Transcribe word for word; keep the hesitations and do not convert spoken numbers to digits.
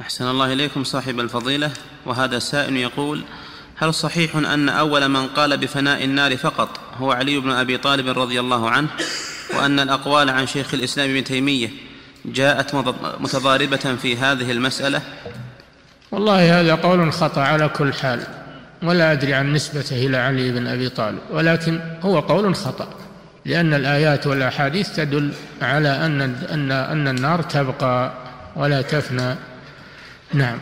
أحسن الله إليكم صاحب الفضيلة. وهذا السائل يقول: هل صحيح أن أول من قال بفناء النار فقط هو علي بن أبي طالب رضي الله عنه، وأن الأقوال عن شيخ الإسلام ابن تيمية جاءت متضاربة في هذه المسألة؟ والله هذا قول خطأ على كل حال، ولا أدري عن نسبته إلى علي بن أبي طالب، ولكن هو قول خطأ، لأن الآيات والأحاديث تدل على أن أن أن النار تبقى ولا تفنى. نعم.